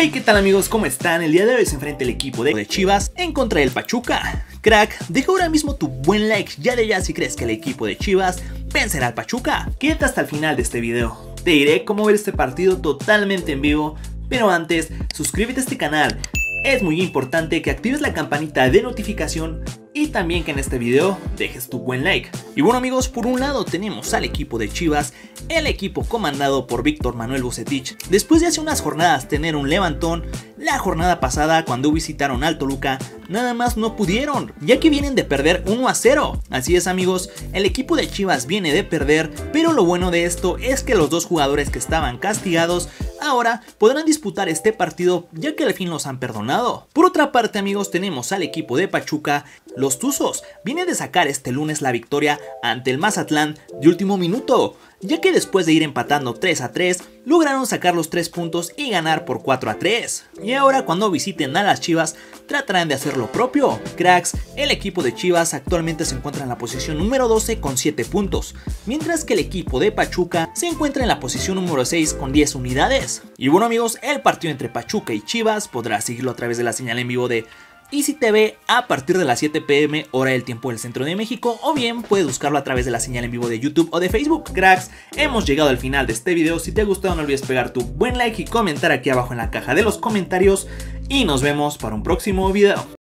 Hey, ¿qué tal amigos? ¿Cómo están? El día de hoy se enfrenta el equipo de Chivas en contra del Pachuca. Crack, deja ahora mismo tu buen like ya de ya si crees que el equipo de Chivas vencerá al Pachuca. Quédate hasta el final de este video. Te diré cómo ver este partido totalmente en vivo, pero antes, suscríbete a este canal. Es muy importante que actives la campanita de notificación y también que en este video dejes tu buen like. Y bueno amigos, por un lado tenemos al equipo de Chivas, el equipo comandado por Víctor Manuel Vucetich. Después de hace unas jornadas tener un levantón, la jornada pasada cuando visitaron al Toluca, nada más no pudieron, ya que vienen de perder 1-0. Así es amigos, el equipo de Chivas viene de perder, pero lo bueno de esto es que los dos jugadores que estaban castigados ahora podrán disputar este partido, ya que al fin los han perdonado. Por otra parte amigos, tenemos al equipo de Pachuca, los Tuzos, viene de sacar este lunes la victoria ante el Mazatlán de último minuto, ya que después de ir empatando 3-3, lograron sacar los 3 puntos y ganar por 4-3. Y ahora cuando visiten a las Chivas, tratarán de hacer lo propio. Cracks, el equipo de Chivas actualmente se encuentra en la posición número 12 con 7 puntos, mientras que el equipo de Pachuca se encuentra en la posición número 6 con 10 unidades. Y bueno amigos, el partido entre Pachuca y Chivas podrás seguirlo a través de la señal en vivo de Easy TV a partir de las 7 p.m. hora del tiempo del centro de México, o bien puedes buscarlo a través de la señal en vivo de YouTube o de Facebook. Cracks, hemos llegado al final de este video. Si te ha gustado no olvides pegar tu buen like y comentar aquí abajo en la caja de los comentarios, y nos vemos para un próximo video.